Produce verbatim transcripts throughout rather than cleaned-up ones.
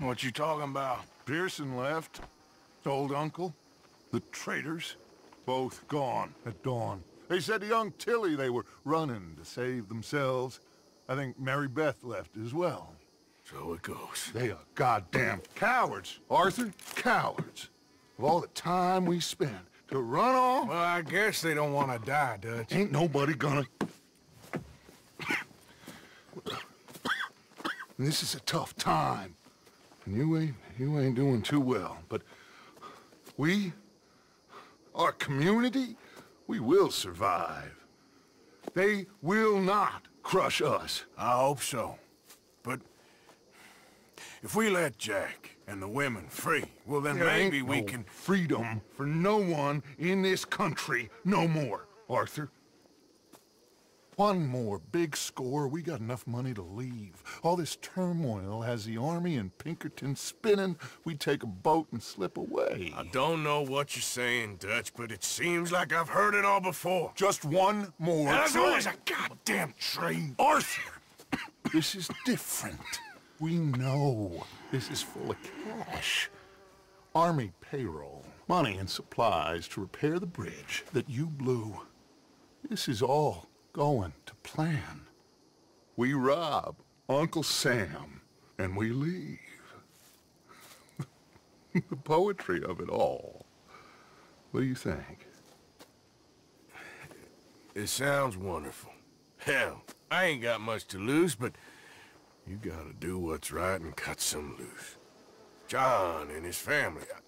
What you talking about? Pearson left. Old uncle. The traitors. Both gone at dawn. They said to young Tilly they were running to save themselves. I think Mary Beth left as well. So it goes. They are goddamn cowards, Arthur. Cowards. Of all the time we spend to run off. Well, I guess they don't want to die, Dutch. Ain't nobody gonna... This is a tough time. And you ain't, you ain't doing too well. But we, our community, we will survive. They will not crush us. I hope so. But if we let Jack and the women free, well then there maybe ain't we no can... freedom for no one in this country no more, Arthur. One more big score, we got enough money to leave. All this turmoil has the army and Pinkerton spinning. We take a boat and slip away. I don't know what you're saying, Dutch, but it seems like I've heard it all before. Just one more train. As always, a goddamn train. Arthur! This is different. We know this is full of cash. Army payroll, money and supplies to repair the bridge that you blew. This is all going to plan. We rob Uncle Sam and we leave. The poetry of it all. What do you think? It sounds wonderful. Hell, I ain't got much to lose, but you gotta do what's right and cut some loose. John and his family, I,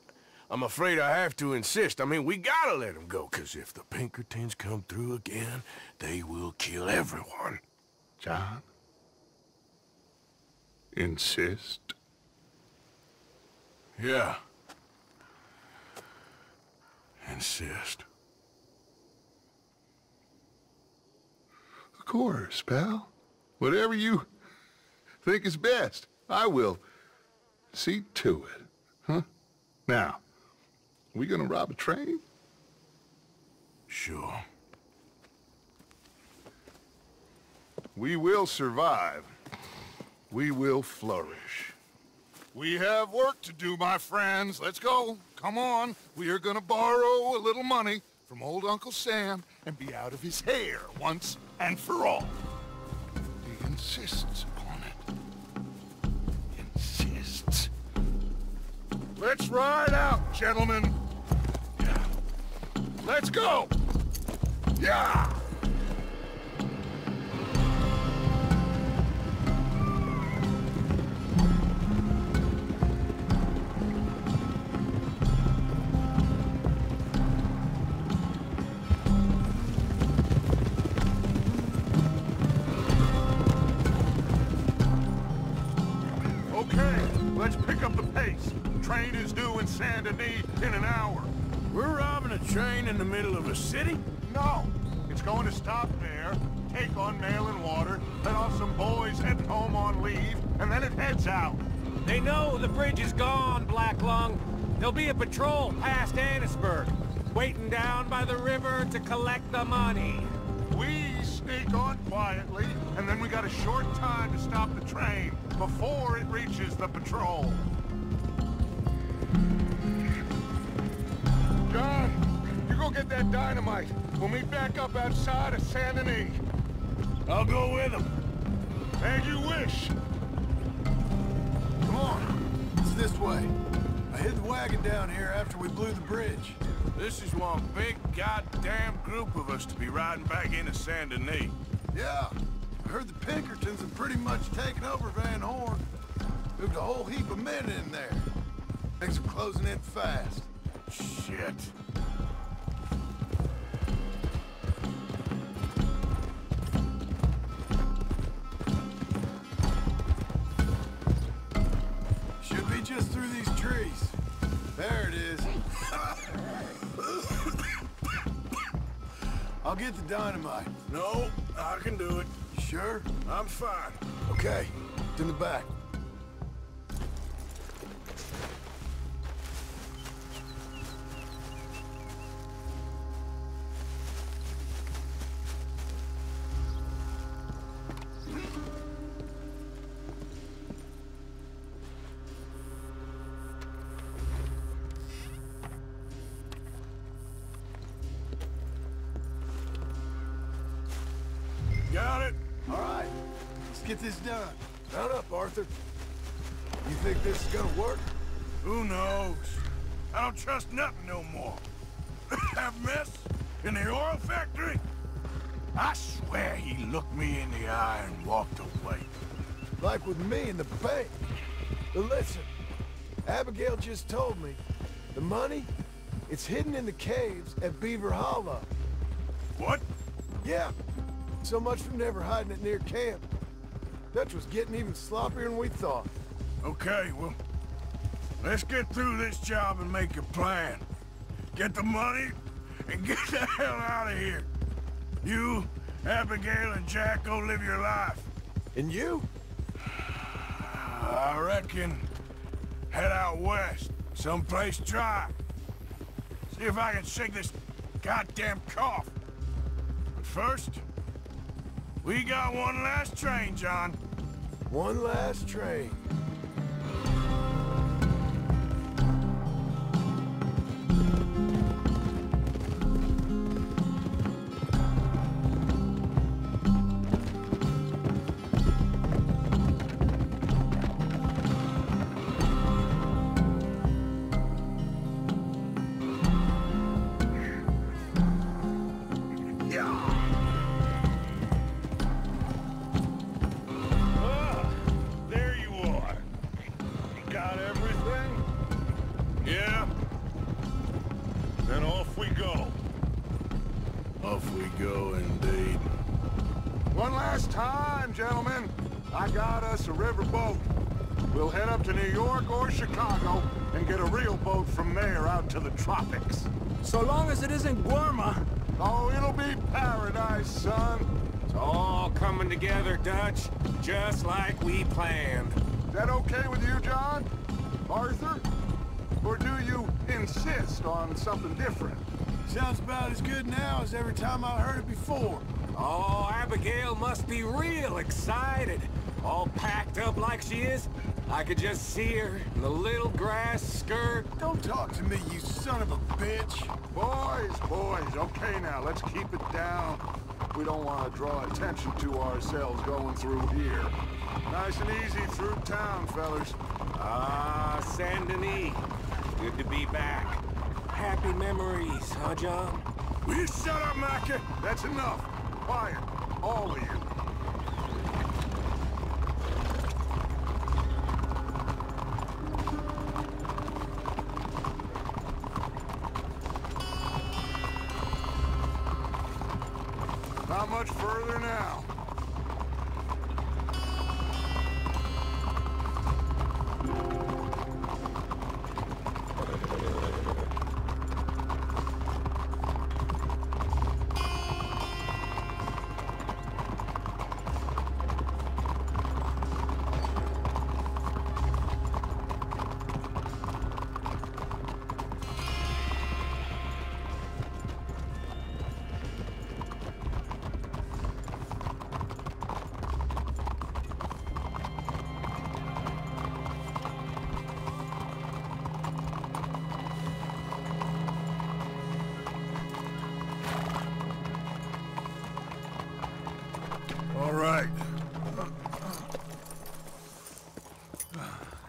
I'm afraid I have to insist. I mean, we gotta let them go, because if the Pinkertons come through again, they will kill everyone. John? Insist? Yeah. Insist. Of course, pal. Whatever you... think it's best. I will see to it. Huh? Now, we gonna rob a train? Sure. We will survive. We will flourish. We have work to do, my friends. Let's go. Come on. We are gonna borrow a little money from old Uncle Sam and be out of his hair once and for all. He insists. Let's ride out, gentlemen. Yeah. Let's go. Yeah. Okay, let's pick up the pace. Train is due in Saint-Denis in an hour. We're robbing a train in the middle of a city? No. It's going to stop there, take on mail and water, let off some boys heading home on leave, and then it heads out. They know the bridge is gone, Black Lung. There'll be a patrol past Annisburg, waiting down by the river to collect the money. We sneak on quietly, and then we got a short time to stop the train before it reaches the patrol. John, you go get that dynamite. We'll meet back up outside of Saint-Denis. I'll go with him. As you wish. Come on. It's this way. I hid the wagon down here after we blew the bridge. This is one big goddamn group of us to be riding back into Saint-Denis. Yeah. I heard the Pinkertons have pretty much taken over Van Horn. Moved a whole heap of men in there. Things are closing in fast. Shit. Should be just through these trees. There it is. I'll get the dynamite. No, I can do it. You sure? I'm fine. Okay, it's in the back. Let's get this done. Mount up, Arthur. You think this is gonna work? Who knows? I don't trust nothing no more. That mess in the oil factory? I swear he looked me in the eye and walked away. Like with me in the bank. But listen, Abigail just told me the money, it's hidden in the caves at Beaver Hollow. What? Yeah. So much for never hiding it near camp. Dutch was getting even sloppier than we thought. Okay, well, let's get through this job and make a plan. Get the money and get the hell out of here. You, Abigail, and Jack go live your life. And you? I reckon head out west, someplace dry. See if I can shake this goddamn cough. But first, we got one last train, John. One last train. Tropics. So long as it isn't Guarma. Oh, it'll be paradise, son. It's all coming together, Dutch, just like we planned. Is that okay with you, John? Arthur? Or do you insist on something different? Sounds about as good now as every time I heard it before. Oh, Abigail must be real excited. All packed up like she is. I could just see her in the little grass skirt. Don't talk to me, you son of a bitch. Boys, boys, okay now, let's keep it down. We don't want to draw attention to ourselves going through here. Nice and easy through town, fellas. Ah, Saint-Denis. Good to be back. Happy memories, huh, John? Will you shut up, Micah? That's enough. Quiet, all of you. Much further now.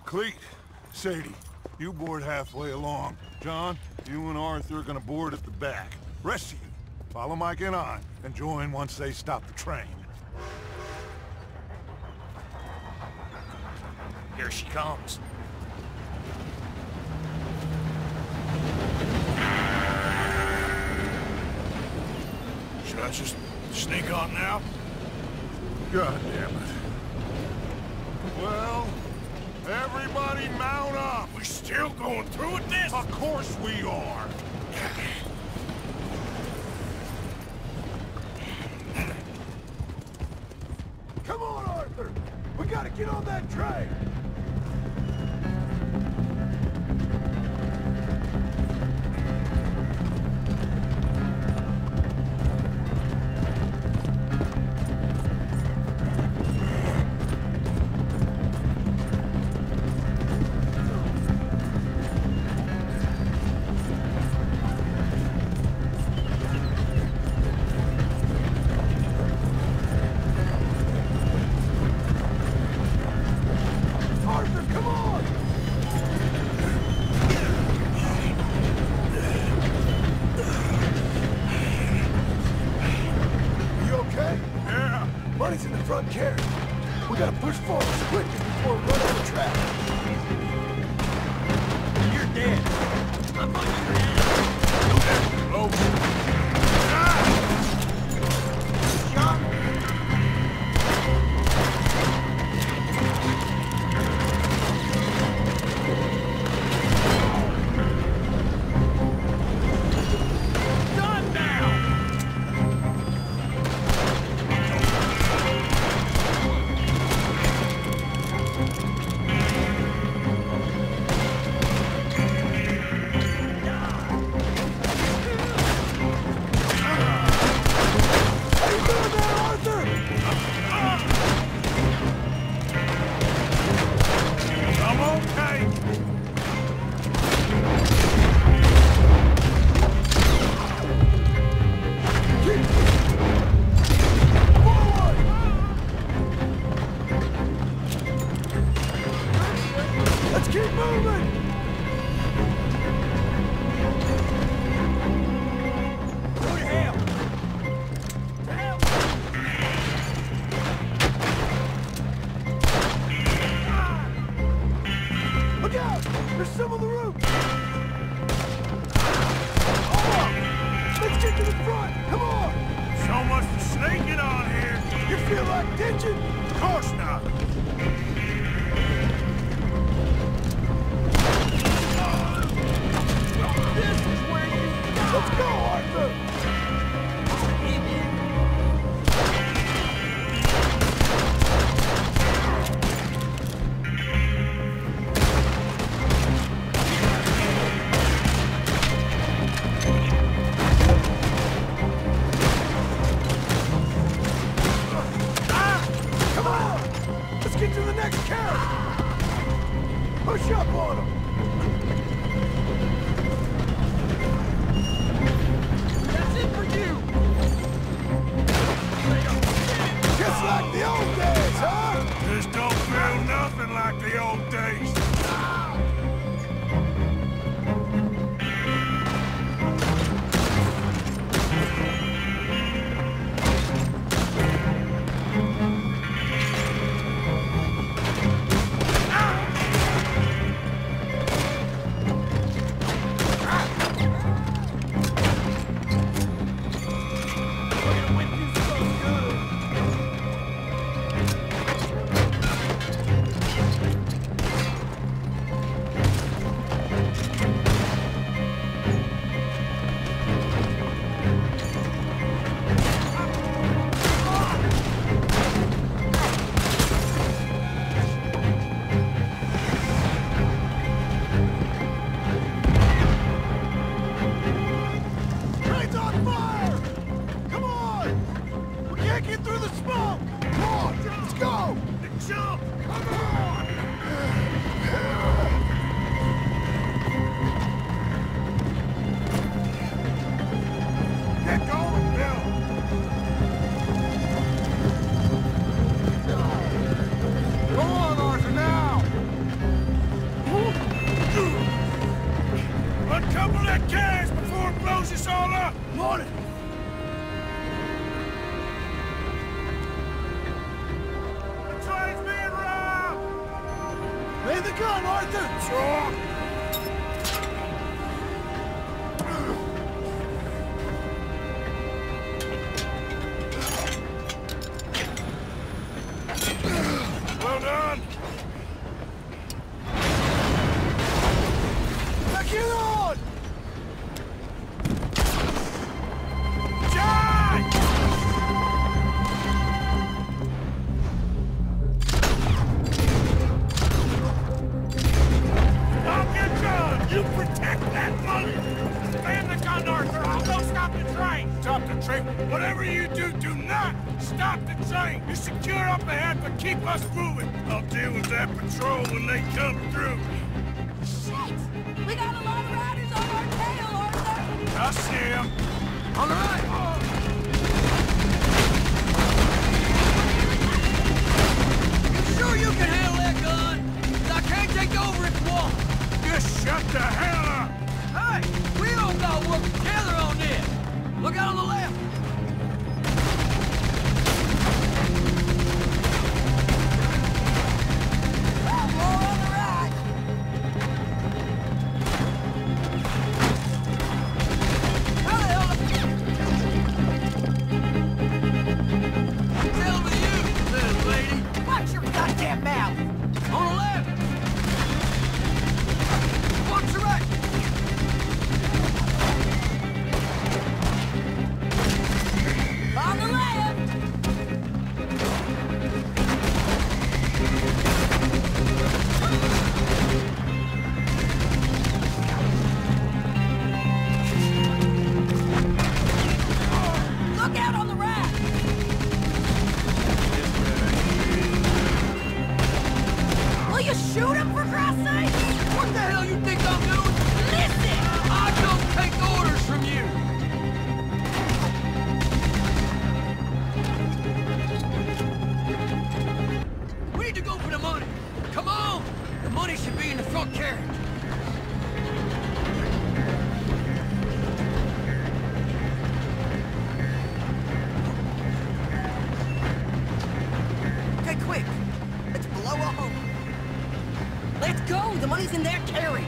Cleet, Sadie, you board halfway along. John, you and Arthur are gonna board at the back. Rest of you, follow Mike and I, and join once they stop the train. Here she comes. Should I just sneak on now? God damn it. Well... everybody mount up! We're still going through with this? Of course we are! Come on, Arthur! We gotta get on that train! Push forward quick before running the track. You're dead. I'm on your head. Oh. Ah! Jump. to shoot him, for Christ's sake? What the hell you think I'm doing? Listen! I don't take orders from you! We need to go for the money. Come on! The money should be in the front carriage. The money's in their carriage.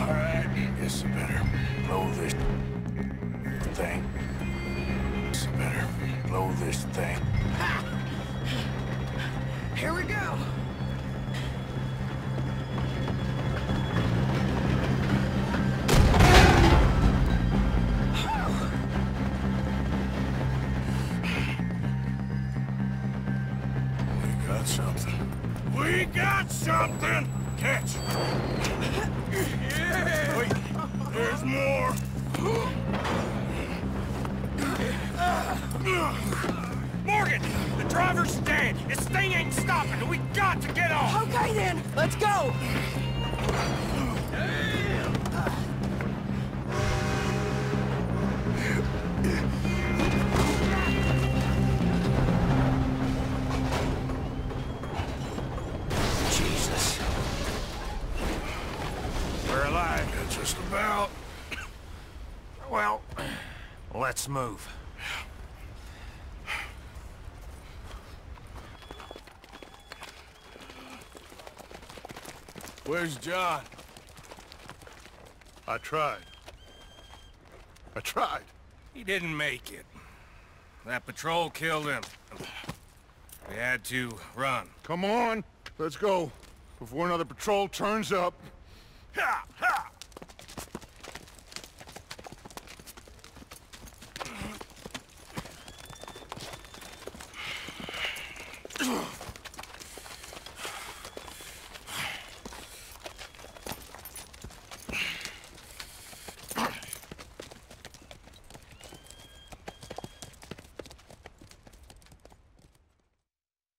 All right, this is better. Blow this thing. This is better. Blow this thing. Ha! Here we go. Something! Catch! Yeah. Wait, there's more! Morgan! The driver's dead! This thing ain't stopping, and we got to get off! Okay then! Let's go! Let's move. Where's John? I tried. I tried. He didn't make it. That patrol killed him. We had to run. Come on. Let's go. Before another patrol turns up. Ha!